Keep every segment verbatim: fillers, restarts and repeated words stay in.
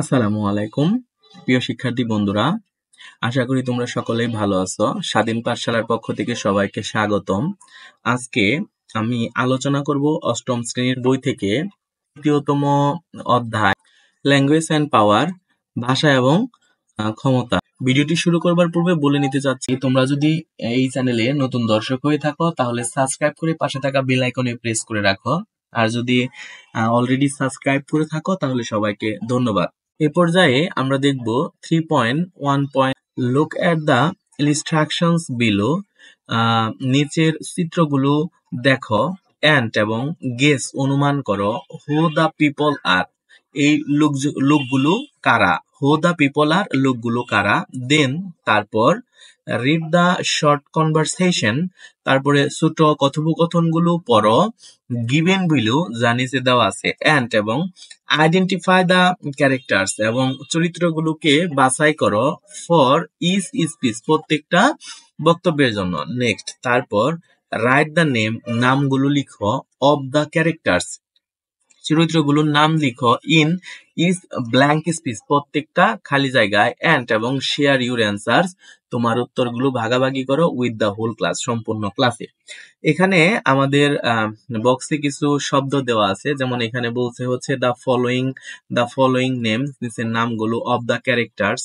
আসসালামু আলাইকুম প্রিয় শিক্ষার্থী বন্ধুরা, আশা করি তোমরা সকলে ভালো আছো। স্বাধীন পাঠশালার পক্ষ থেকে সবাইকে স্বাগতম। আজকে আমি আলোচনা করব অষ্টম শ্রেণীর বই থেকে তৃতীয়তম অধ্যায় ল্যাঙ্গুয়েজ অ্যান্ড পাওয়ার, ভাষা এবং ক্ষমতা। ভিডিওটি শুরু করবার পূর্বে বলে নিতে চাচ্ছি, তোমরা যদি এই চ্যানেলে নতুন দর্শক হয়ে থাকো তাহলে সাবস্ক্রাইব করে পাশে থাকা বেল আইকনে প্রেস করে রাখো, আর যদি অলরেডি সাবস্ক্রাইব করে থাকো তাহলে সবাইকে ধন্যবাদ। এই পর্যায়ে আমরা দেখব three point one. Look at the instructions below, নিচের চিত্রগুলো দেখো, অ্যান্ড এবং গেস অনুমান করো, হু দ্য পিপল আর, এই লোক লোকগুলো কারা, হু দ্য পিপল আর লোকগুলো কারা। দেন তারপর রিড দ্য শর্ট কনভারসেশন, তারপরে ছোট কথোপকথনগুলো পড়ো, গিভেন বিলো যা নিচে দেওয়া আছে, অ্যান্ড এবং আইডেন্টিফাই দ্য ক্যারেক্টার্স এবং চরিত্রগুলোকে বাছাই করো ফর ইচ স্পিচ প্রত্যেকটা বক্তব্যের জন্য। নেক্সট তারপর রাইট দ্য নেম, নামগুলো লিখো, অফ দ্য ক্যারেক্টার্স চরিত্রগুলোর নাম লিখো, ইন ইজ ব্ল্যাঙ্ক স্পিচ প্রত্যেকটা খালি জায়গায়, অ্যান্ড এবং শেয়ার ইউর অ্যান্সার্স তোমার উত্তরগুলো ভাগাভাগি করো উইথ দ্য হোল ক্লাস সম্পূর্ণ ক্লাসে। এখানে আমাদের বক্সে কিছু শব্দ দেওয়া আছে, যেমন এখানে বলছে হচ্ছে the following the following name, নিচের নামগুলো, অফ দ্য ক্যারেক্টার্স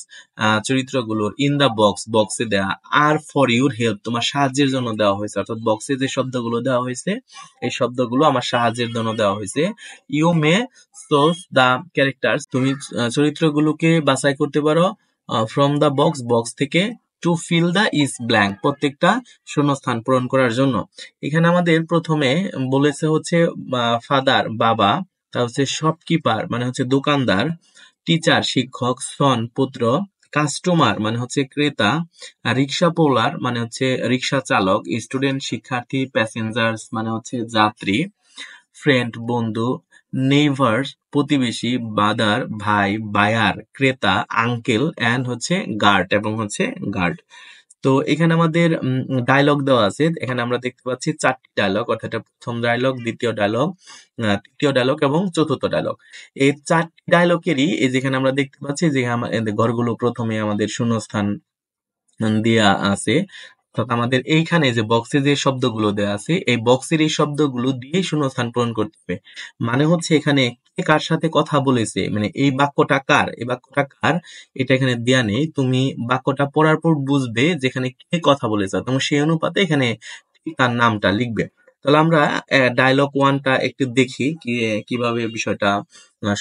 চরিত্রগুলোর, ইন দ্য বক্স বক্সে দেওয়া, আর ফর ইউর হেল্প তোমার সাহায্যের জন্য দেওয়া হয়েছে, অর্থাৎ বক্সে যে শব্দগুলো দেওয়া হয়েছে এই শব্দগুলো আমার সাহায্যের জন্য দেওয়া হয়েছে। You may source the characters, তুমি চরিত্রগুলোকে বাছাই করতে পারো, ফ্রম দ্য বক্স বক্স থেকে, to fill the is blank প্রত্যেকটা শূন্যস্থান পূরণ করার জন্য। এখানে আমাদের প্রথমে বলেছে হচ্ছে ফাদার বাবা, তার হচ্ছে শপকিপার মানে হচ্ছে দোকানদার, টিচার শিক্ষক, সন পুত্র, কাস্টমার মানে হচ্ছে ক্রেতা, রিক্সা পোলার মানে হচ্ছে রিক্সা চালক, স্টুডেন্ট শিক্ষার্থী, প্যাসেঞ্জার্স মানে হচ্ছে যাত্রী, ফ্রেন্ড বন্ধু, নেইভার্স প্রতিবেশী, বাদার ভাই, বায়ার ক্রেতা, আঙ্কেল, এন্ড হচ্ছে গার্ড এবং হচ্ছে গার্ড। তো এখানে আমাদের ডায়লগ দেওয়া আছে, এখানে আমরা দেখতে পাচ্ছি চারটি ডায়লগ, অর্থাৎ প্রথম ডায়লগ, দ্বিতীয় ডায়লগ, তৃতীয় ডায়লগ এবং চতুর্থ ডায়লগ। এই চারটি ডায়লগেরই এই যেখানে আমরা দেখতে পাচ্ছি যে ঘরগুলো প্রথমে আমাদের শূন্যস্থান দেয়া আছে, অর্থাৎ আমাদের এইখানে যে বক্সে যে শব্দগুলো দেওয়া আছে এই বক্সের এই শব্দগুলো দিয়ে শূন্যস্থান পূরণ করতে হবে। মানে হচ্ছে এখানে কে কার সাথে কথা বলেছে, মানে এই বাক্যটা কার, এই বাক্যটা কার এটা এখানে দেয়া নেই, তুমি বাক্যটা পড়ার পর বুঝবে যেখানে কে কথা বলেছে, তোমার সেই অনুপাতে এখানে তার নামটা লিখবে। তাহলে আমরা ডায়লগ ওয়ানটা একটু দেখি কিভাবে বিষয়টা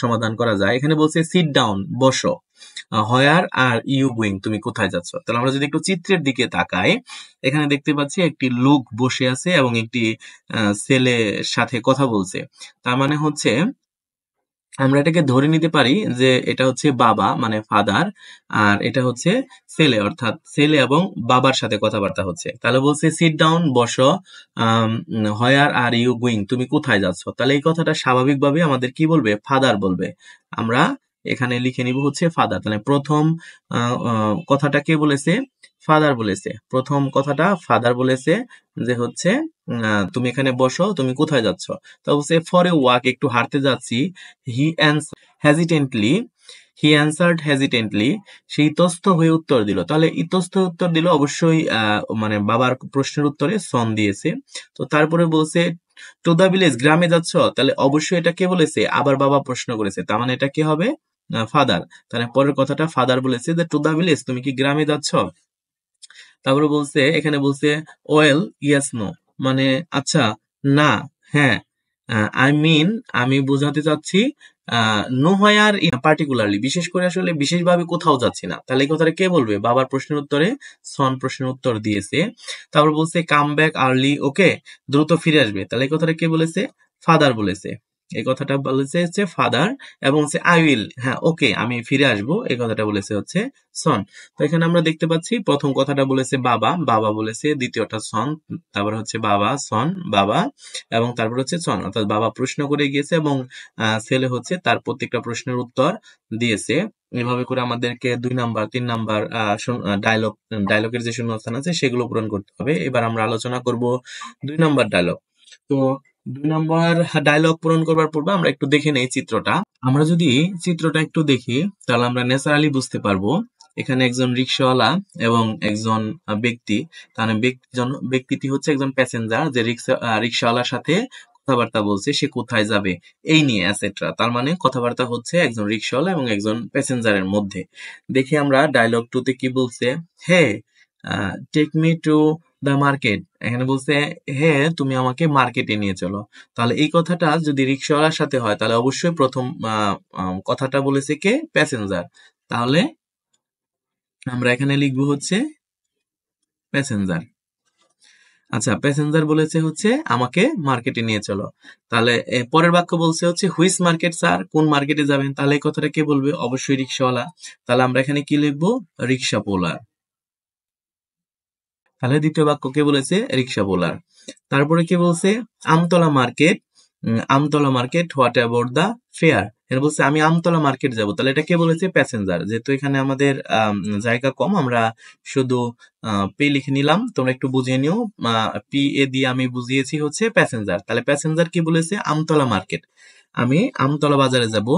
সমাধান করা যায়। এখানে বলছে সিট ডাউন বসো, হোয়ার আর ইউ গোয়িং তুমি কোথায় যাচ্ছ। তাহলে আমরা যদি একটু চিত্রের দিকে তাকাই, এখানে দেখতে পাচ্ছি একটি লোক বসে আছে এবং একটি ছেলের সাথে কথা বলছে, তার মানে হচ্ছে আমরা এটাকে ধরে নিতে পারি যে এটা হচ্ছে বাবা মানে ফাদার, আর এটা হচ্ছে ছেলে অর্থাৎ ছেলে এবং বাবার সাথে কথাবার্তা হচ্ছে। তাহলে বলছে সিট ডাউন বসো, হোয়ার আর ইউ গোয়িং তুমি কোথায় যাচ্ছ। তাহলে এই কথাটা স্বাভাবিকভাবে আমাদের কি বলবে, ফাদার বলবে, আমরা এখানে লিখে নিব হচ্ছে ফাদার। তাহলে প্রথম কথাটা কে বলেছে, ফাদার বলেছে, প্রথম কথাটা ফাদার বলেছে যে হচ্ছে তুমি এখানে বসো, তুমি কোথায় যাচ্ছ। তা বলছে ফর এ ওয়াক একটু হাঁটতে যাচ্ছি, হি অ্যান্সার হেজিটেন্টলি হি অ্যান্সার্ড হেজিটেন্টলি সে ইতস্ত হয়ে উত্তর দিল। তাহলে ইতস্ত উত্তর দিল, অবশ্যই মানে বাবার প্রশ্নের উত্তরে সন দিয়েছে। তো তারপরে বলছে টু দ্য ভিলেজ গ্রামে যাচ্ছ, তাহলে অবশ্যই এটা কে বলেছে, আবার বাবা প্রশ্ন করেছে, তার মানে এটা কি হবে ফাদার। তাহলে পরের কথাটা ফাদার বলেছে যে টু দা ভিলেজ তুমি কি গ্রামে যাচ্ছ। তারপরে বলছে এখানে বলছে ওয়েল ইয়েস নো মানে আচ্ছা না হ্যাঁ, আই মিন আমি বোঝাতে চাচ্ছি নো হোয়ার পার্টিকুলারলি বিশেষ করে আসলে বিশেষভাবে কোথাও যাচ্ছি না। তাহলে এই কথাটা কে বলবে, বাবার প্রশ্নের উত্তরে সন প্রশ্নের উত্তর দিয়েছে। তারপর বলছে কাম ব্যাক আর্লি ওকে দ্রুত ফিরে আসবে, তাহলে এই কথাটা কে বলেছে, ফাদার বলেছে, এই কথাটা বলেছে হচ্ছে ফাদার, এবং হচ্ছে আই উইল হ্যাঁ ওকে আমি ফিরে আসবো এই কথাটা বলেছে হচ্ছে সন। তো এখানে আমরা দেখতে পাচ্ছি প্রথম কথাটা বলেছে বাবা, বাবা বলেছে, দ্বিতীয়টা সন, তারপর হচ্ছে বাবা সন বাবা, এবং তারপর হচ্ছে সন অর্থাৎ বাবা প্রশ্ন করে গিয়েছে এবং ছেলে হচ্ছে তার প্রত্যেকটা প্রশ্নের উত্তর দিয়েছে। এভাবে করে আমাদেরকে দুই নাম্বার তিন নাম্বার ডায়লগ ডায়লগের যে শূন্যস্থান আছে সেগুলো পূরণ করতে হবে। এবার আমরা আলোচনা করব দুই নাম্বার ডায়লগ। তো দুই নম্বর ডায়লগ পূরণ করবার পূর্বে আমরা একটু দেখে নেই চিত্রটা। আমরা যদি চিত্রটা একটু দেখি তাহলে আমরা ন্যাচারালি বুঝতে পারবো এখানে একজন রিক্সাওয়ালা এবং একজন ব্যক্তি, তাহলে ব্যক্তিটি হচ্ছে একজন প্যাসেঞ্জার যে রিক্সা রিক্সাওয়ালার সাথে কথাবার্তা বলছে, সে কোথায় যাবে এই নিয়ে এটসেট্রা। তার মানে কথাবার্তা হচ্ছে একজন রিক্সাওয়ালা এবং একজন প্যাসেঞ্জারের মধ্যে। দেখি আমরা ডায়লগ টু তে কি বলছে, hey take me to the market. এখানে বলছে হে তুমি আমাকে মার্কেটে নিয়ে চলো। তাহলে এই কথাটা যদি রিক্সাওয়ালার সাথে হয় তাহলে অবশ্যই প্রথম কথাটা বলেছে কে? প্যাসেঞ্জার। তাহলে আমরা এখানে লিখবো হচ্ছে প্যাসেঞ্জার। আচ্ছা, প্যাসেঞ্জার বলেছে হচ্ছে আমাকে মার্কেটে নিয়ে চলো। তাহলে পরের বাক্য বলছে হচ্ছে হুইস মার্কেট স্যার, কোন মার্কেটে যাবেন? তাহলে এই কথাটা কে বলবে? অবশ্যই রিক্সাওয়ালা। তাহলে আমরা এখানে কি লিখবো? রিক্সা পোলার। তাহলে দ্বিতীয় বাক্য কে বলেছে? রিক্সা পোলার। তারপরে কে বলছে? Amtala market, Amtala market what about the fare. এটা বলছে আমি আমতলা মার্কেট যাব। তাহলে এটা কে বলেছে? প্যাসেঞ্জার। যেহেতু এখানে আমাদের জায়গা কম আমরা শুধু পে লিখে নিলাম, তোমরা একটু বুঝিয়ে নিও। পি এ দিয়ে আমি বুঝিয়েছি হচ্ছে প্যাসেঞ্জার। তাহলে প্যাসেঞ্জার কি বলেছে? আমতলা মার্কেট, আমি আমতলা বাজারে যাব।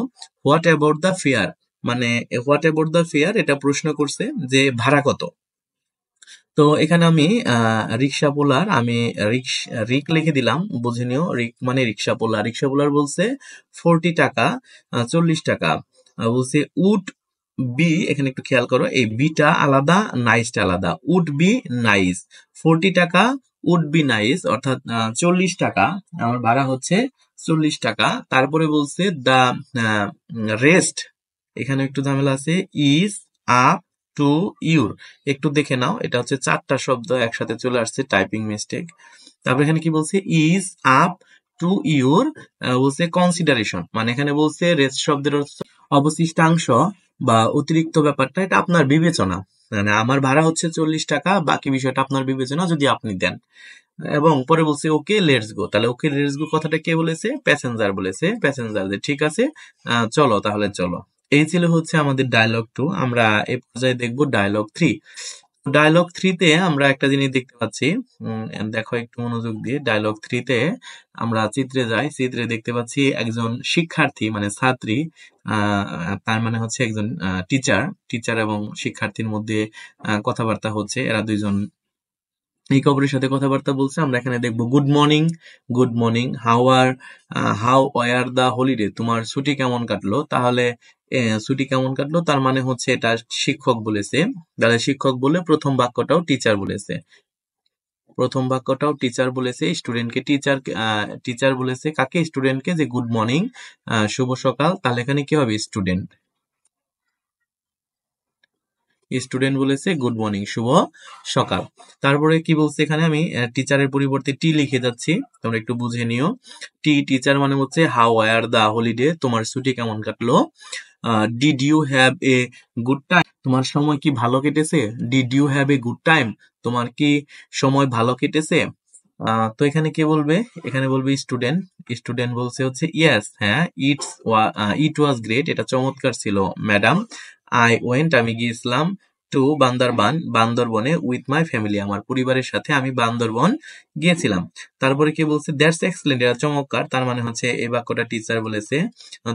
হোয়াট অ্যাবাউট দা ফেয়ার, মানে হোয়াট অ্যাবাউট দা ফেয়ার এটা প্রশ্ন করছে যে ভাড়া কত। তো এখানে আমি রিক্সা পোলার, আমি রিক লিখে দিলাম, বুঝে নিও রিক মানে রিক্সা পোলার। রিক্সা পোলার বলছে ফোরটি টাকা, চল্লিশ টাকা বলছে। উড বি, এখানে একটু খেয়াল করো এই বিটা আলাদা, নাইসটা আলাদা। উড বি নাইস ফোরটি টাকা, উড বি নাইস অর্থাৎ চল্লিশ টাকা, আমার ভাড়া হচ্ছে চল্লিশ টাকা। তারপরে বলছে দা রেস্ট, এখানে একটু ঝামেলা আছে, ইজ আপ টু ইউর। একটু দেখে নাও, এটা হচ্ছে চারটা শব্দ একসাথে চলে আসছে, টাইপিং মিস্টেক। তারপর এখানে কি বলছে? ইজ আপ টু ইউর বলছে কনসিডারেশন, মানে এখানে বলছে রেস্ট শব্দের অবশিষ্টাংশ বা অতিরিক্ত ব্যাপারটা এটা আপনার বিবেচনা, মানে আমার ভাড়া হচ্ছে চল্লিশ টাকা, বাকি বিষয়টা আপনার বিবেচনা যদি আপনি দেন। এবং পরে বলছে ওকে লেটস গো। তাহলে ওকে লেটস গো কথাটা কে বলেছে? প্যাসেঞ্জার বলেছে। প্যাসেঞ্জার ঠিক আছে চলো, তাহলে চলো। এই ছিল হচ্ছে আমাদের ডায়লগ টু। আমরা এই পর্যায়ে দেখবো ডায়লগ থ্রি। ডায়লগ থ্রিতে আমরা একটা জিনিস দেখতে পাচ্ছি, দেখো একটু মনোযোগ দিয়ে। ডায়লগ থ্রিতে আমরা চিত্রে যাই, চিত্রে দেখতে পাচ্ছি একজন শিক্ষার্থী মানে ছাত্রী, তার মানে হচ্ছে একজন টিচার, টিচার এবং শিক্ষার্থীর মধ্যে কথাবার্তা হচ্ছে। এরা দুইজন একে অপরের সাথে কথাবার্তা বলছে। আমরা এখানে দেখবো good morning, good morning how are how were the holiday, তোমার ছুটি কেমন কাটলো। তাহলে ছুটি কেমন কাটলো তার মানে হচ্ছে এটা শিক্ষক বলেছে। তাহলে শিক্ষক বলে প্রথম বাক্যটাও টিচার বলেছে, প্রথম বাক্যটাও টিচার বলেছে স্টুডেন্টকে। টিচার টিচার বলেছে কাকে? স্টুডেন্টকে, যে গুড মর্নিং শুভ সকাল। তাহলে এখানে কি হবে? স্টুডেন্ট। স্টুডেন্ট বলেছে গুড মর্নিং শুভ সকাল। তারপরে কি বলছে? এখানে আমি টিচারের পরিবর্তে টি লিখে যাচ্ছি, তোমরা একটু বুঝে নিও। টি টিচার মানে হচ্ছে হাউ ওয়ার দা হলিডে, তোমার ছুটি কেমন কাটলো। Did you have a good time, তোমার সময় কি ভালো কেটেছে। Did you have a good time, তোমার কি সময় ভালো কেটেছে। তো এখানে কে বলবে? এখানে বলবে স্টুডেন্ট। স্টুডেন্ট বলছে হচ্ছে ইয়েস হ্যাঁ, ইটস ইট ওয়াজ গ্রেট এটা চমৎকার ছিল ম্যাডাম। আই ওয়েন্ট আমি গিয়েছিলাম, টু বান্দরবান বান্দরবনে, উইথ মাই ফ্যামিলি আমার পরিবারের সাথে আমি বান্দরবন গিয়েছিলাম। তারপরে কে বলছে? দ্যাটস এক্সেলেন্ট এটা চমৎকার, তার মানে হচ্ছে এই বাক্যটা টিচার বলেছে।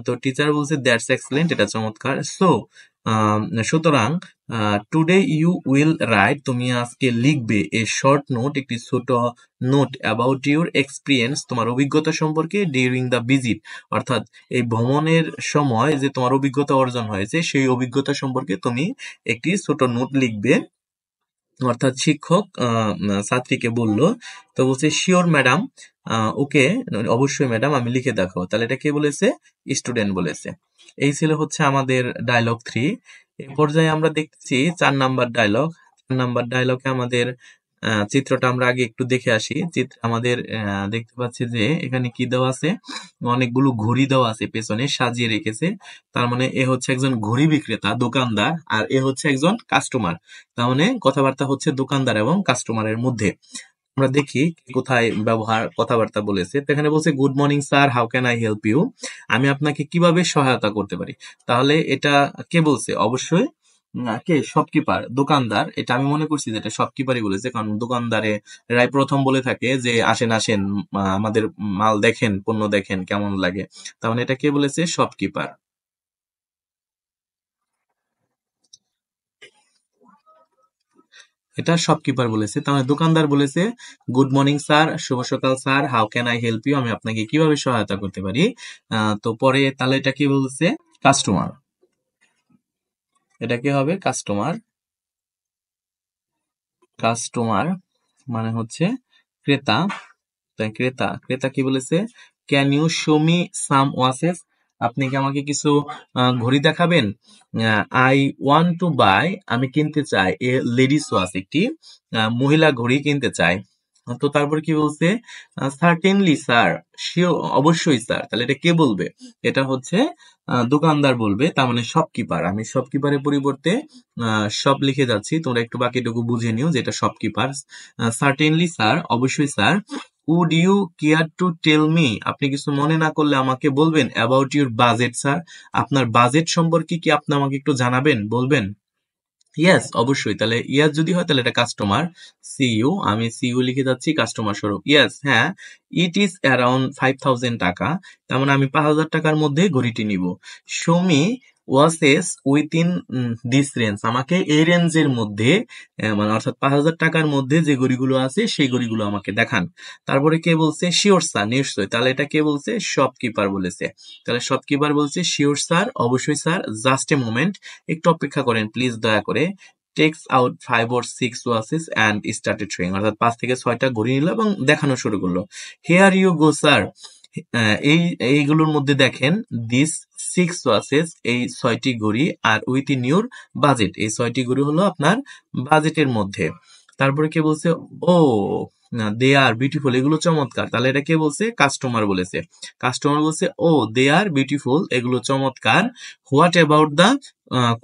তো টিচার বলছে দ্যাটস এক্সেলেন্ট এটা চমৎকার। সো সুতরাং টুডে ইউ উইল রাইট তুমি আজকে লিখবে, এ শর্ট নোট একটি ছোট নোট, অ্যাবাউট ইউর এক্সপিরিয়েন্স তোমার অভিজ্ঞতা সম্পর্কে, ডিউরিং দ্য ভিজিট অর্থাৎ এই ভ্রমণের সময় যে তোমার অভিজ্ঞতা অর্জন হয়েছে সেই অভিজ্ঞতা সম্পর্কে তুমি একটি ছোট নোট লিখবে। অর্থাৎ শিক্ষক ছাত্রীকে বলল, তো বলছে শিওর ম্যাডাম, ওকে অবশ্যই ম্যাডাম আমি লিখে দেখাবো। তাহলে এটা কে বলেছে? স্টুডেন্ট বলেছে। এই ছিল হচ্ছে আমাদের ডায়লগ থ্রি। এই পর্যায়ে আমরা দেখছি চার নাম্বার ডায়লগ। চার নাম্বার ডায়লগে আমাদের চিত্রটা আমরা আগে একটু দেখে আসি। চিত্র আমাদের দেখতে পাচ্ছি যে এখানে কি দেওয়া আছে? অনেকগুলো ঘড়ি দেওয়া আছে, পেছনে সাজিয়ে রেখেছে। তার মানে এ হচ্ছে একজন ঘড়ি বিক্রেতা দোকানদার, আর এ হচ্ছে একজন কাস্টমার। তার মানে কথাবার্তা হচ্ছে দোকানদার এবং কাস্টমারের মধ্যে। আমরা দেখি কোথায় ব্যবহার কথাবার্তা বলেছে। তো এখানে বলছে good morning sir how can I help you, আমি আপনাকে কিভাবে সহায়তা করতে পারি। তাহলে এটা কে বলছে? অবশ্যই কে শপকিপার দোকানদার, এটা আমি মনে করছি যে এটা শপকিপারই বলেছে, কারণ দোকানদারে রাই প্রথম বলে থাকে যে আসেন আসেন আমাদের মাল দেখেন, পণ্য দেখেন কেমন লাগে, তাহলে এটা কে বলেছে? শপকিপার। এটা শপকিপার বলেছে। তাহলে দোকানদার বলেছে গুড মর্নিং স্যার, শুভ সকাল sir, how can I help you, আমি আপনাকে কিভাবে সহায়তা করতে পারি। তো পরে তাহলে এটা কি বলছে? কাস্টমার, এটা কি হবে? কাস্টমার। কাস্টমার মানে হচ্ছে ক্রেতা, তাই ক্রেতা। ক্রেতা কি বলেছে? Can you show me some watches, আপনি কি আমাকে কিছু ঘড়ি দেখাবেন। আই ওয়ান্ট টু বাই, আমি কিনতে চাই, এ লেডিস ওয়াচ, একটি মহিলা ঘড়ি কিনতে চাই। তো তারপর কি বলছে? সার্টেনলি স্যার, শিওর, অবশ্যই স্যার। তাহলে এটা কে বলবে? এটা হচ্ছে দোকানদার বলবে, তার মানে শপকিপার। আমি শপকিপারের পরিবর্তে সব লিখে যাচ্ছি, তোমরা একটু বাকিটুকু বুঝে নিও যে এটা শপকিপার। সার্টেনলি স্যার, অবশ্যই sir. Would you care to tell me, আপনি কিছু মনে না করলে আমাকে বলবেন। অ্যাবাউট ইউর বাজেট স্যার, আপনার বাজেট সম্পর্কে কি আপনি আমাকে একটু জানাবেন, বলবেন। ইয়েস, অবশ্যই। তাহলে ইয়াস যদি হয় তাহলে এটা কাস্টমার। সিইউ, আমি সিইউ লিখে যাচ্ছি কাস্টমার স্বরূপ। ইয়েস, হ্যাঁ। It is around five thousand টাকা, তার মানে আমি পাঁচ হাজার টাকার মধ্যে ঘড়িটি নিব। Show me watches within this range, আমাকে এই রেঞ্জের মধ্যে মানে অর্থাৎ পাঁচ হাজার টাকার মধ্যে যে ঘড়িগুলো আছে সেই ঘড়িগুলো আমাকে দেখান। তারপরে কে বলছে? শিওর স্যার, নিশ্চয়ই। তাহলে এটা কে বলছে? শপকিপার বলেছে। তাহলে শপকিপার বলছে শিওর স্যার, অবশ্যই স্যার। জাস্ট এ মোমেন্ট, একটু অপেক্ষা করেন প্লিজ, দয়া করে। Takes out five or six watches and started showing, অর্থাৎ পাঁচ থেকে ছয়টা ঘড়ি নিল এবং দেখানো শুরু করলো। হেয়ার ইউ গো স্যার, এই এইগুলোর মধ্যে দেখেন। দিস সিক্স ওয়াচেস, এই ছয়টি ঘড়ি। আর উইথ ইন ইউর বাজেট, এই ছয়টি ঘড়ি হলো আপনার বাজেটের মধ্যে। তারপরে কে বলছে? ও দে আর বিউটিফুল, এগুলো চমৎকার। তাহলে এটা কে বলছে? কাস্টমার বলেছে। কাস্টমার বলছে ও দে আর বিউটিফুল, এগুলো চমৎকার। হোয়াট অ্যাবাউট দ্য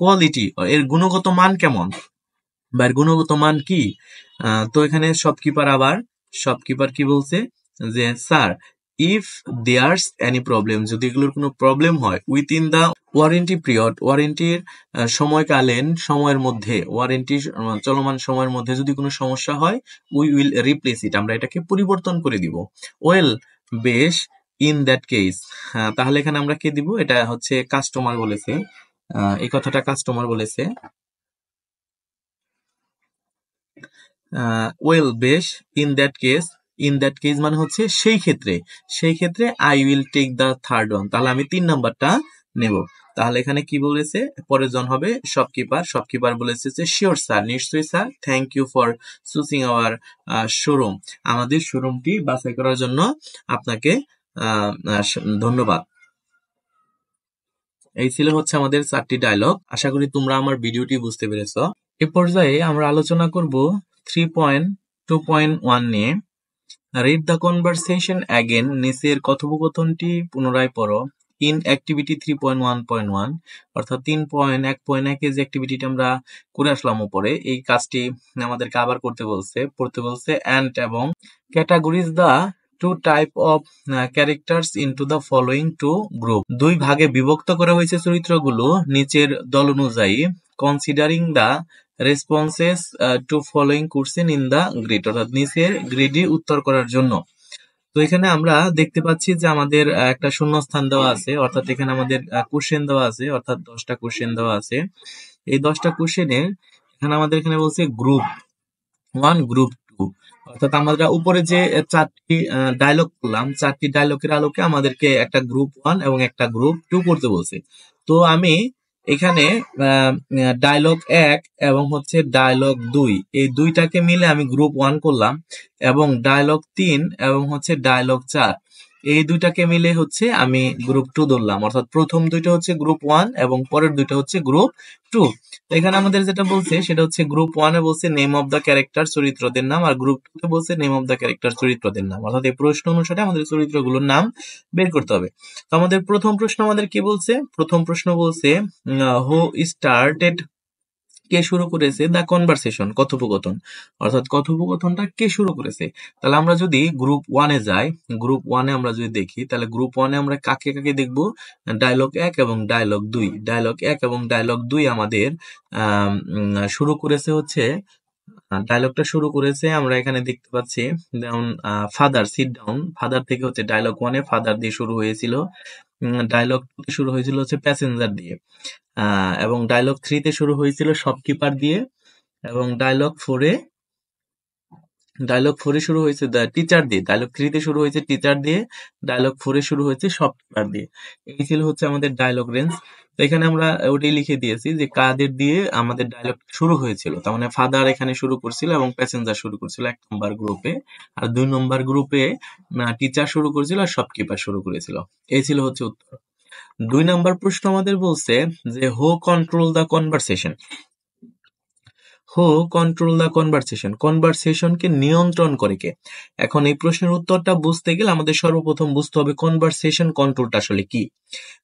কোয়ালিটি, এর গুণগত মান কেমন বা এর গুণগত মান কি। তো এখানে শপকিপার, আবার শপকিপার কি বলছে? যে sir if there's any problem, যদি এগুলোর কোনো প্রবলেম হয়, within the warranty period, ওয়ারেন্টির সময়কালীন সময়ের মধ্যে, ওয়ারেন্টি চলমান সময়ের মধ্যে যদি কোনো সমস্যা হয়, উই উইল রিপ্লেস ইট, আমরা এটাকে পরিবর্তন করে দিব। ওয়েল, বেশ, ইন দ্যাট কেস, তাহলে এখানে আমরা কে দিব? এটা হচ্ছে কাস্টমার বলেছে, এই কথাটা কাস্টমার বলেছে। ওয়েল, বেশ, in that case, in that case মানে হচ্ছে সেই ক্ষেত্রে, সেই ক্ষেত্রে I will take the third one, তাহলে আমি তিন নাম্বারটা নেব। তাহলে এখানে কি বলেছে? পরের জন হবে শপকিপার। শপকিপার বলেছে যে শিওর স্যার, নিশ্চয়ই sir. Thank you for choosing our showroom, আমাদের শোরুমটি বাছাই করার জন্য আপনাকে ধন্যবাদ। এই ছিল হচ্ছে আমাদের চারটি ডায়লগ। আশা করি তোমরা আমার ভিডিওটি বুঝতে পেরেছ। এ পর্যায়ে আমরা আলোচনা করব three point two point one নিয়ে। রিড দ্য কনভারসেশন অ্যাগেন, নিচের কথোপকথনটি পুনরায় পড়ো। In activity three point one point one অর্থাৎ তিন পয়েন্ট এক পয়েন্ট একে যে অ্যাক্টিভিটিটা আমরা করে আসলাম উপরে, এই কাজটি আমাদেরকে আবার করতে বলছে, পড়তে বলছে। অ্যান্ড এবং categories the two type of characters into the following two group, দুই ভাগে বিভক্ত করা হয়েছে চরিত্রগুলো নিচের দল অনুযায়ী। Considering the responses to following question in the grid, অর্থাৎ নিচের গ্রিডে উত্তর করার জন্য। তো এখানে আমরা দেখতে পাচ্ছি যে আমাদের একটা শূন্যস্থান দেওয়া আছে, অর্থাৎ এখানে আমাদের কোশ্চেন দেওয়া আছে, অর্থাৎ দশটা কোশ্চেন দেওয়া আছে। এই দশটা কোশ্চেনের এখানে আমাদের এখানে বলছে গ্রুপ ওয়ান, গ্রুপ টু, অর্থাৎ আমরা উপরে যে চারটি ডায়লগ করলাম, চারটি ডায়লগের আলোকে আমাদেরকে একটা গ্রুপ ওয়ান এবং একটা গ্রুপ টু করতে বলছে। তো আমি এখানে ডায়লগ এক এবং হচ্ছে ডায়লগ দুই, এই দুইটাকে মিলে আমি গ্রুপ ওয়ান করলাম, এবং ডায়লগ তিন এবং হচ্ছে ডায়লগ চার, এই দুইটাকে মিলে হচ্ছে আমি গ্রুপ টু ধরলাম। অর্থাৎ প্রথম দুইটা হচ্ছে গ্রুপ ওয়ান এবং পরের দুইটা হচ্ছে গ্রুপ টু। এখানে আমাদের যেটা বলছে সেটা হচ্ছে গ্রুপ ওয়ানে বলছে নেম অফ দ্য ক্যারেক্টার, চরিত্রদের নাম, আর গ্রুপ টু তে বলছে নেম অফ দ্য ক্যারেক্টার, চরিত্রদের নাম। অর্থাৎ এই প্রশ্ন অনুসারে আমাদের চরিত্রগুলোর নাম বের করতে হবে। তো আমাদের প্রথম প্রশ্ন আমাদের কি বলছে? প্রথম প্রশ্ন বলছে হু স্টার্টেড কে শুরু করেছে? দ্য কনভারসেশন, কথোপকথন, অর্থাৎ কথোপকথনটা কে শুরু করেছে। তাহলে আমরা যদি গ্রুপ ওয়ানে যাই, গ্রুপ ওয়ানে আমরা যদি দেখি তাহলে গ্রুপ ওয়ানে আমরা কাকে কাকে দেখব? ডায়লগ এক এবং ডায়লগ দুই। ডায়লগ এক এবং ডায়লগ দুই আমাদের আহ শুরু করেছে হচ্ছে, ডায়লগটা শুরু করেছে আমরা এখানে দেখতে পাচ্ছি যেমন ফাদার সিট ডাউন, ফাদার থেকে হচ্ছে ডায়লগ ওয়ানে ফাদার দিয়ে শুরু হয়েছিল, ডায়লগ শুরু হয়েছিল হচ্ছে প্যাসেঞ্জার দিয়ে, আহ এবং ডায়লগ থ্রিতে শুরু হয়েছিল শপকিপার দিয়ে, এবং ডায়লগ ফোরে ডায়লগ ফোরে শুরু হয়েছে টিচার দিয়ে, ডায়লগ থ্রিতে শুরু হয়েছে টিচার দিয়ে, ডায়লগ ফোরে শুরু হয়েছে শপকিপার দিয়ে। এই ছিল হচ্ছে আমাদের ডায়লগ রেঞ্জ। তো এখানে আমরা ওটাই লিখে দিয়েছি যে কাদের দিয়ে আমাদের ডায়লগ শুরু হয়েছিল, তার মানে ফাদার এখানে শুরু করছিল এবং প্যাসেঞ্জার শুরু করছিল এক নম্বর গ্রুপে, আর দুই নম্বর গ্রুপে টিচার শুরু করেছিল আর শপকিপার শুরু করেছিল। এই ছিল হচ্ছে উত্তর। দুই নম্বর প্রশ্ন আমাদের বলছে যে who control the conversation. Who control the conversation, কনভারসেশনকে নিয়ন্ত্রণ করে কে? এখন এই প্রশ্নের উত্তরটা বুঝতে গেলে আমাদের সর্বপ্রথম বুঝতে হবে কনভারসেশন কন্ট্রোলটা আসলে কি।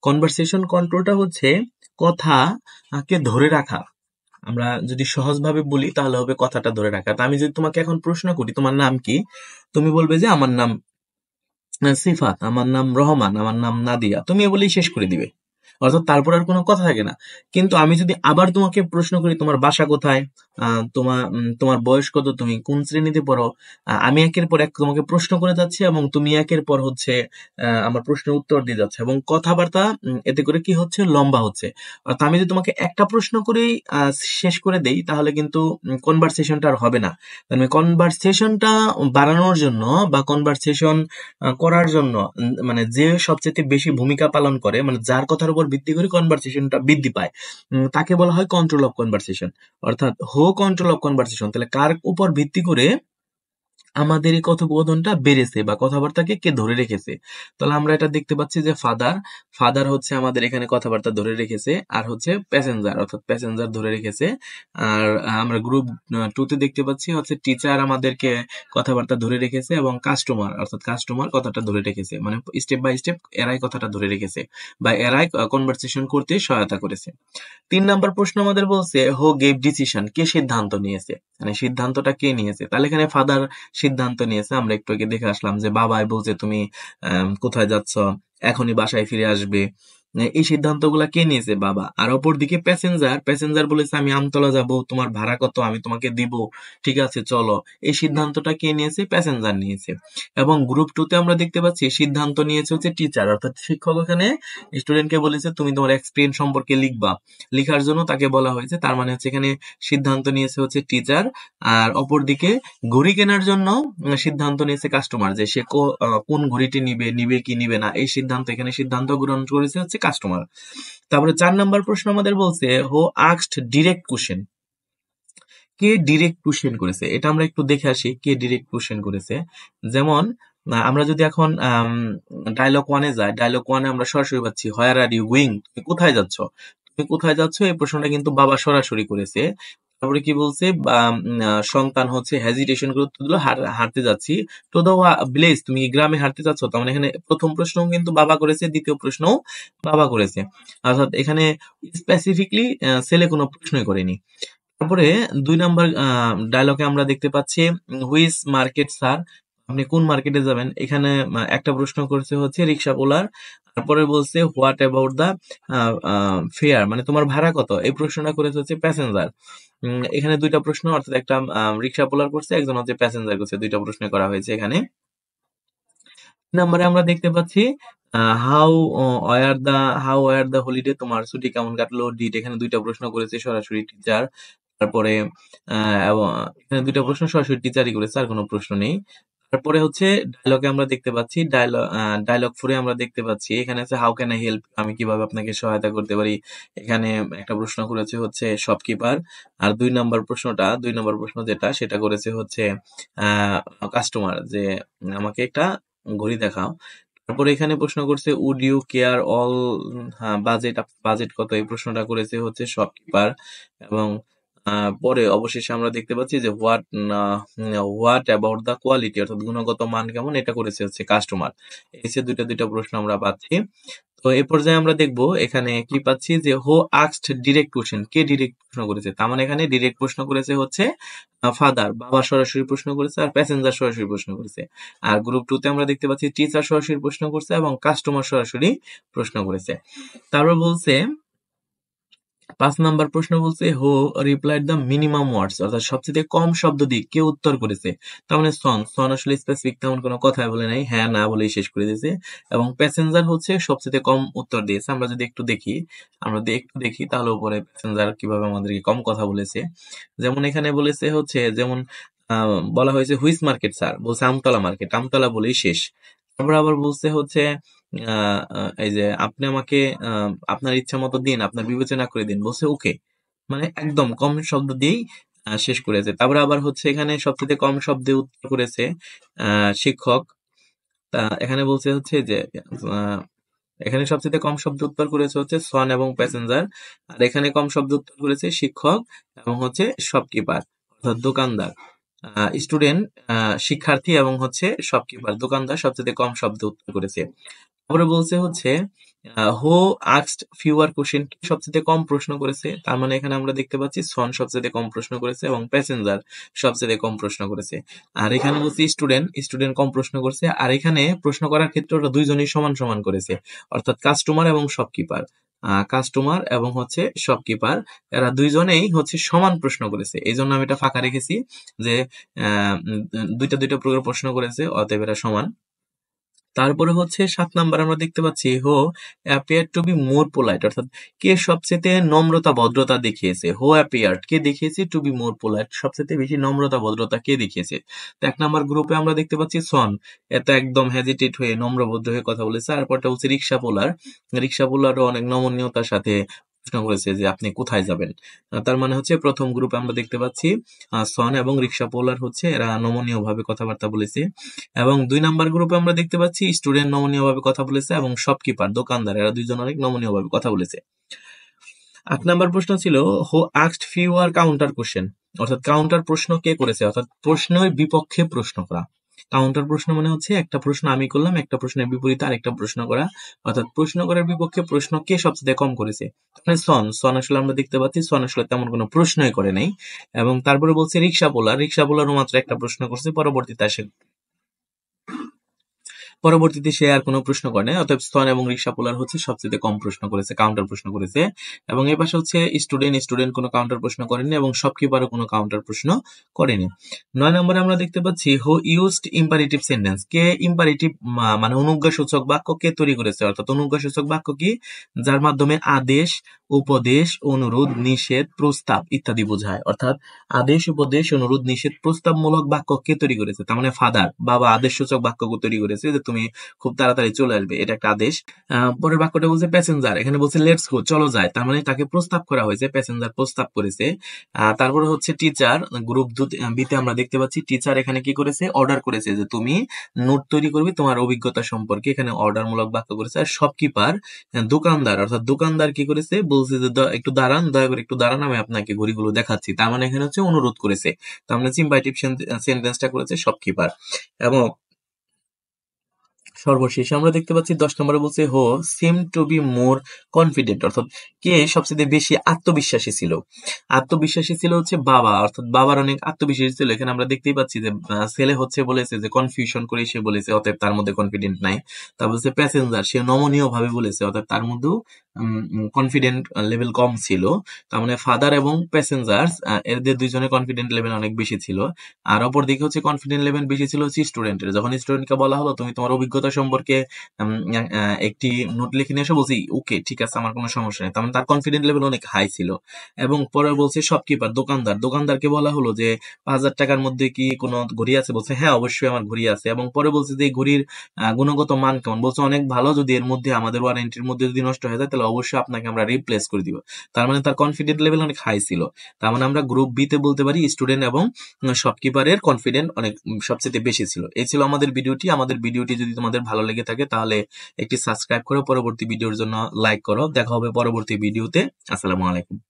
কনভারসেশন কন্ট্রোলটা হচ্ছে কথাকে ধরে রাখা। আমরা যদি সহজভাবে বলি তাহলে হবে কথাটা ধরে রাখা। তা আমি যদি তোমাকে এখন প্রশ্ন করি তোমার নাম কি, তুমি বলবে যে আমার নাম সিফাত, আমার নাম রহমান, আমার নাম নাদিয়া, তুমি এ বলেই শেষ করে দিবে, অর্থাৎ তারপর আর কোনো কথা থাকে না। কিন্তু আমি যদি আবার তোমাকে প্রশ্ন করি তোমার বাসা কোথায়, আহ তোমার তোমার বয়স কত, তুমি কোন শ্রেণীতে পড়ো, আমি একের পর এক তোমাকে প্রশ্ন করে যাচ্ছি এবং তুমি একের পর হচ্ছে আহ আমার প্রশ্নের উত্তর দিয়ে যাচ্ছে, এবং কথাবার্তা এতে করে কি হচ্ছে? লম্বা হচ্ছে। অর্থাৎ আমি যদি তোমাকে একটা প্রশ্ন করেই আহ শেষ করে দেই তাহলে কিন্তু কনভারসেশনটা আর হবে না। মানে কনভারসেশনটা বাড়ানোর জন্য বা কনভারসেশন করার জন্য মানে যে সবচেয়ে বেশি ভূমিকা পালন করে, মানে যার কথার উপর ভিত্তি করে কনভারসেশনটা বৃদ্ধি পায়, তাকে বলা হয় কন্ট্রোল অফ কনভারসেশন, অর্থাৎ হো কন্ট্রোল অফ কনভারসেশন। তাহলে কার উপর ভিত্তি করে আমাদের এই কথোপকথনটা বেড়েছে বা কথাবার্তাকে কে ধরে রেখেছে? তাহলে আমরা এটা দেখতে পাচ্ছি যে ফাদার ফাদার হচ্ছে আমাদের এখানে কথাবার্তা ধরে রেখেছে, আর হচ্ছে প্যাসেঞ্জার, অর্থাৎ প্যাসেঞ্জার ধরে রেখেছে। আর আমরা গ্রুপ টুতে দেখতে পাচ্ছি হচ্ছে টিচার আমাদেরকে কথাবার্তা ধরে রেখেছে, এবং কাস্টমার, অর্থাৎ কাস্টমার কথাটা ধরে রেখেছে। মানে স্টেপ বাই স্টেপ এরাই কথাটা ধরে রেখেছে বা এরাই কনভারসেশন করতে সহায়তা করেছে। তিন নাম্বার প্রশ্ন আমাদের বলছে হু গেভ ডিসিশন, কে সিদ্ধান্ত নিয়েছে, মানে সিদ্ধান্তটা কে নিয়েছে। তাহলে এখানে ফাদার সিদ্ধান্ত নিয়েছে, আমরা একটু আগে দেখে আসলাম যে বাবাই বলছে তুমি কোথায় যাচ্ছ, এখনই বাসায় ফিরে আসবে, এই সিদ্ধান্তগুলা কে নিয়েছে? বাবা। আর অপরদিকে প্যাসেঞ্জার প্যাসেঞ্জার বলেছে আমি আমতলা যাব, তোমার ভাড়া কত, আমি তোমাকে দিব, ঠিক আছে চলো, এই সিদ্ধান্তটা কে নিয়েছে? প্যাসেঞ্জার নিয়েছে। এবং গ্রুপ টু তে আমরা দেখতে পাচ্ছি সিদ্ধান্ত নিয়েছে হচ্ছে টিচার, অর্থাৎ শিক্ষক এখানে স্টুডেন্টকে বলেছে তুমি তোমার এক্সপিরিয়েন্স সম্পর্কে লিখবা, লিখার জন্য তাকে বলা হয়েছে, তার মানে হচ্ছে এখানে সিদ্ধান্ত নিয়েছে হচ্ছে টিচার। আর অপরদিকে ঘড়ি কেনার জন্য সিদ্ধান্ত নিয়েছে কাস্টমার, যে সে কোন ঘড়িটি নিবে নিবে কি নিবে না, এই সিদ্ধান্ত এখানে সিদ্ধান্ত গ্রহণ করেছে হচ্ছে কাস্টমার। তারপরে চার নাম্বার প্রশ্ন আমাদের বলছে হু আস্কড ডিরেক্ট কোশ্চেন, কে ডিরেক্ট কোশ্চেন করেছে? এটা আমরা একটু দেখে আসি কে ডিরেক্ট কোশ্চেন করেছে। যেমন আমরা যদি এখন ডায়লগ ওয়ানে যাই, ডায়লগ ওয়ানে আমরা সরাসরি পাচ্ছি হোয়ার আর ইউ গোয়িং, তুমি কোথায় যাচ্ছ, তুমি কোথায় যাচ্ছ এই প্রশ্নটা কিন্তু বাবা সরাসরি করেছে। তারপরে কি বলছে, সন্তান হচ্ছে হেজিটেশন করে উত্তর দিল হাঁটতে যাচ্ছি, তো দা ভিলেজ, তুমি গ্রামে হাঁটতে যাচ্ছ। তার মানে এখানে প্রথম প্রশ্ন কিন্তু বাবা করেছে, দ্বিতীয় প্রশ্নও বাবা করেছে, অর্থাৎ এখানে স্পেসিফিকলি ছেলে কোনো প্রশ্নই করেনি। তারপরে দুই নম্বর ডায়লগে আমরা দেখতে পাচ্ছি হুইচ মার্কেট স্যার, আপনি কোন মার্কেটে যাবেন, এখানে একটা প্রশ্ন করছে হচ্ছে রিক্সাওয়ালার। তারপরে বলছে হোয়াট অ্যাবাউট দা ফেয়ার, মানে তোমার ভাড়া কত, এই প্রশ্নটা করেছে হচ্ছে প্যাসেঞ্জার। এখানে দুইটা প্রশ্ন, অর্থাৎ একটা রিক্সাওয়ালার করছে, একজন হচ্ছে প্যাসেঞ্জার করছে, দুইটা প্রশ্ন করা হয়েছে এখানে। নম্বরে আমরা দেখতে পাচ্ছি how were the how were the holiday, তোমার ছুটি কেমন কাটলো, ডিড, এখানে দুইটা প্রশ্ন করেছে সরাসরি টিচার। তারপরে এখানে দুইটা প্রশ্ন সরাসরি টিচারই করেছে, আর কোনো প্রশ্ন নেই। তারপরে হচ্ছে ডায়লগে আমরা দেখতে পাচ্ছি ডায়লগ ডায়লগ ফোরে আমরা দেখতে পাচ্ছি এখানে আছে হাউ ক্যান আই হেল্প, আমি কিভাবে আপনাকে সহায়তা করতে পারি, এখানে একটা প্রশ্ন করেছে হচ্ছে শপকিপার। আর দুই নম্বর প্রশ্নটা দুই নম্বর প্রশ্ন যেটা সেটা করেছে হচ্ছে আহ কাস্টমার, যে আমাকে একটা ঘড়ি দেখাও। তারপরে এখানে প্রশ্ন করছে would you care all budget, budget কত, এই প্রশ্নটা করেছে হচ্ছে শপকিপার। এবং পরে অবশেষে আমরা দেখতে পাচ্ছি যে what what about the quality, অর্থাৎ গুণগত মান কেমন, এটা করেছে হচ্ছে কাস্টমার। এই দুইটা দুইটা প্রশ্ন আমরা পাচ্ছি। তো এই পর্যায়ে আমরা দেখব এখানে কি পাচ্ছি যে হো আস্কড ডাইরেক্ট কোশ্চেন, কে ডাইরেক্ট প্রশ্ন করেছে, তার মানে এখানে ডাইরেক্ট প্রশ্ন করেছে হচ্ছে ফাদার, বাবা সরাসরি প্রশ্ন করেছে, আর প্যাসেঞ্জার সরাসরি প্রশ্ন করেছে। আর গ্রুপ টু তে আমরা দেখতে পাচ্ছি টিচার সরাসরি প্রশ্ন করছে এবং কাস্টমার সরাসরি প্রশ্ন করেছে। তারপর বলছে পাঁচ নাম্বার প্রশ্ন বলছে হো রিপ্লাইড দ্য মিনিমাম ওয়ার্ডস, অর্থাৎ সবচেয়ে কম শব্দ দিয়ে কে উত্তর করেছে, তার মানে সন সন আসলে স্পেসিফিক তেমন কোনো কথা বলে নাই, হ্যাঁ না বলেই শেষ করে দিয়েছে। এবং প্যাসেঞ্জার হচ্ছে সবচেয়ে কম উত্তর দিয়েছে। আমরা যদি একটু দেখি আমরা যদি একটু দেখি তাহলে উপরে প্যাসেঞ্জার কিভাবে আমাদেরকে কম কথা বলেছে, যেমন এখানে বলেছে হচ্ছে যেমন বলা হয়েছে হুইচ মার্কেট স্যার, বলছে আমতলা মার্কেট, আমতলা বলেই শেষ। তারপর আবার বলছে হচ্ছে এই যে আপনি আমাকে আপনার ইচ্ছা মতো দিন, আপনার বিবেচনা করে দিন, বলছে ওকে, মানে একদম কম শব্দ দিয়েই শেষ করেছে। তারপরে আবার হচ্ছে এখানে সবচেয়ে কম শব্দে উত্তর করেছে শিক্ষক, তা এখানে বলছে হচ্ছে যে এখানে সবচেয়ে কম শব্দ উত্তর করেছে হচ্ছে সন এবং প্যাসেঞ্জার, আর এখানে কম শব্দ উত্তর করেছে শিক্ষক এবং হচ্ছে শপকিপার অর্থাৎ দোকানদার, স্টুডেন্ট শিক্ষার্থী এবং হচ্ছে শপকিপার দোকানদার সবচেয়ে কম শব্দ উত্তর করেছে। তারপরে বলছে হচ্ছে হো আস্কড ফিউয়ার কোশ্চেন, সবচেয়ে কম প্রশ্ন করেছে, তার মানে এখানে আমরা দেখতে পাচ্ছি সন সবচেয়ে কম প্রশ্ন করেছে এবং প্যাসেঞ্জার সবচেয়ে কম প্রশ্ন করেছে। আর এখানে বলছি স্টুডেন্ট স্টুডেন্ট কম প্রশ্ন করছে, আর এখানে প্রশ্ন করার ক্ষেত্রটা দুইজনই সমান সমান করেছে, অর্থাৎ কাস্টমার এবং শপকিপার কাস্টমার এবং হচ্ছে শপকিপার এরা দুইজনেই হচ্ছে সমান প্রশ্ন করেছে। এই জন্য আমি এটা ফাঁকা রেখেছি যে দুইটা দুইটা প্রশ্ন করেছে, অতএব এরা সমান। তারপরে হচ্ছে সাত নাম্বার আমরা দেখতে পাচ্ছি who appear to be more polite, অর্থাৎ কে সবচেয়ে নম্রতা ভদ্রতা দেখিয়েছে, হো অ্যাপিয়ার কে দেখিয়েছে টু বি মোর পোলাইট, সবচেয়ে বেশি নম্রতা ভদ্রতা কে দেখিয়েছে। তো এক নাম্বার গ্রুপে আমরা দেখতে পাচ্ছি সন, এত একদম হেজিটেট হয়ে নম্র ভদ্র হয়ে কথা বলেছে। তারপরটা হচ্ছে রিক্সা পোলার, রিক্সা পোলারও অনেক নমনীয়তার সাথে প্রশ্ন করেছে যে আপনি কোথায় যাবেন, তার মানে হচ্ছে প্রথম গ্রুপে আমরা দেখতে পাচ্ছি সন এবং রিক্সা পোলার হচ্ছে এরা নমনীয় ভাবে কথাবার্তা বলেছে। এবং দুই নাম্বার গ্রুপে আমরা দেখতে পাচ্ছি স্টুডেন্ট নমনীয় ভাবে কথা বলেছে এবং শপকিপার দোকানদার এরা দুইজন অনেক নমনীয় ভাবে কথা বলেছে। আট নাম্বার প্রশ্ন ছিল who asked fewer counter question, অর্থাৎ কাউন্টার প্রশ্ন কে করেছে, অর্থাৎ প্রশ্নের বিপক্ষে প্রশ্ন করা। কাউন্টার প্রশ্ন মানে হচ্ছে একটা প্রশ্ন আমি করলাম, একটা প্রশ্নের বিপরীতে আরেকটা প্রশ্ন করা, অর্থাৎ প্রশ্ন করার বিপক্ষে প্রশ্ন কে সবচেয়ে কম করেছে, মানে সন সন আসলে আমরা দেখতে পাচ্ছি সন আসলে তেমন কোনো প্রশ্নই করে নাই। এবং তারপরে বলছে রিক্সা পোলার, রিক্সা পোলারও মাত্র একটা প্রশ্ন করছে, পরবর্তীতে আসে পরবর্তীতে সে আর কোনো প্রশ্ন করে নাই, অতএব সন এবং রিক্সা পোলার হচ্ছে সবচেয়ে কম প্রশ্ন করেছে, কাউন্টার প্রশ্ন করেছে। এবং এর পাশে হচ্ছে স্টুডেন্ট স্টুডেন্ট কোনো কাউন্টার প্রশ্ন করেনি এবং শপকিপারও কোনো কাউন্টার প্রশ্ন করেনি। নয় নম্বরে আমরা দেখতে পাচ্ছি হো ইউজড ইম্পারেটিভ সেন্টেন্স, কে ইম্পারেটিভ মানে অনুজ্ঞাসূচক বাক্য কে তৈরি করেছে, অর্থাৎ অনুজ্ঞাসূচক বাক্য কি, যার মাধ্যমে আদেশ উপদেশ অনুরোধ নিষেধ প্রস্তাব ইত্যাদি বোঝায়, অর্থাৎ আদেশ উপদেশ অনুরোধ নিষেধ প্রস্তাবমূলক বাক্য কে তৈরি করেছে, তার মানে ফাদার বাবা আদেশ সূচক বাক্য তৈরি করেছে যে তুমি খুব তাড়াতাড়ি চলে আসবে, এটা একটা আদেশ। পরের বাক্যটা বলছে প্যাসেঞ্জার, এখানে বলছে লেটস গো চলো যায়, তার মানে তাকে প্রস্তাব করা হয়েছে, প্যাসেঞ্জার প্রস্তাব করেছে। তারপরে হচ্ছে টিচার, গ্রুপ বিতে আমরা দেখতে পাচ্ছি টিচার এখানে কি করেছে, অর্ডার করেছে যে তুমি নোট তৈরি করবে তোমার অভিজ্ঞতা সম্পর্কে, এখানে অর্ডারমূলক বাক্য করেছে। আর শপকিপার দোকানদার, অর্থাৎ দোকানদার কি করেছে, বলছে যে একটু দাঁড়ান, দয়া করে একটু দাঁড়ান আমি আপনাকে ঘড়িগুলো দেখাচ্ছি, তার মানে এখানে হচ্ছে অনুরোধ করেছে, তার মানে ইম্পারেটিভ সেন্টেন্সটা করেছে শপকিপার। এবং সর্বশেষে আমরা দেখতে পাচ্ছি দশ নম্বরে বলছে who seem to be more confident, অর্থাৎ কে সবচেয়ে বেশি আত্মবিশ্বাসী ছিল, আত্মবিশ্বাসী ছিল হচ্ছে বাবা, অর্থাৎ বাবার অনেক আত্মবিশ্বাসী ছিল। এখানে আমরা দেখতেই পাচ্ছি যে ছেলে হচ্ছে বলেছে যে কনফিউশন করে সে বলেছে, অতএব তার মধ্যে কনফিডেন্ট নাই। তারপর হচ্ছে প্যাসেঞ্জার সে নমনীয় ভাবে বলেছে, অর্থাৎ তার মধ্যেও কনফিডেন্ট লেভেল কম ছিল, তার মানে ফাদার এবং প্যাসেঞ্জার এদের দুইজনের কনফিডেন্ট লেভেল অনেক বেশি ছিল। আর অপর দিকে হচ্ছে কনফিডেন্ট লেভেল বেশি ছিল হচ্ছে স্টুডেন্টের, যখন স্টুডেন্টকে বলা হলো তুমি তোমার অভিজ্ঞতা সম্পর্কে একটি নোট লিখে নিয়ে এসে, বলছি ওকে ঠিক আছে আমার কোনো সমস্যা নেই, তার মানে তার কনফিডেন্ট লেভেল অনেক হাই ছিল। এবং পরে বলছে শপকিপার দোকানদার, দোকানদারকে বলা হলো যে পাঁচ হাজার টাকার মধ্যে কি কোনো ঘড়ি আছে, বলছে হ্যাঁ অবশ্যই আমার ঘড়ি আছে। এবং পরে বলছে যে ঘড়ির গুণগত মান কেমন, বলছে অনেক ভালো, যদি এর মধ্যে আমাদের ওয়ারেন্টির মধ্যে যদি নষ্ট হয়ে যায় তাহলে অবশ্যই আপনাকে আমরা রিপ্লেস করে দিব, তার মানে তার কনফিডেন্ট লেভেল অনেক হাই ছিল। তার মানে আমরা গ্রুপ বিতে বলতে পারি স্টুডেন্ট এবং শপকিপারের কনফিডেন্ট অনেক সবচেয়ে বেশি ছিল। এই ছিল আমাদের ভিডিওটি। আমাদের ভিডিওটি যদি তোমাদের ভালো লেগে থাকে তাহলে একটি সাবস্ক্রাইব করো, পরবর্তী ভিডিওর জন্য লাইক করো। দেখা হবে পরবর্তী ভিডিওতে। আসসালামু আলাইকুম।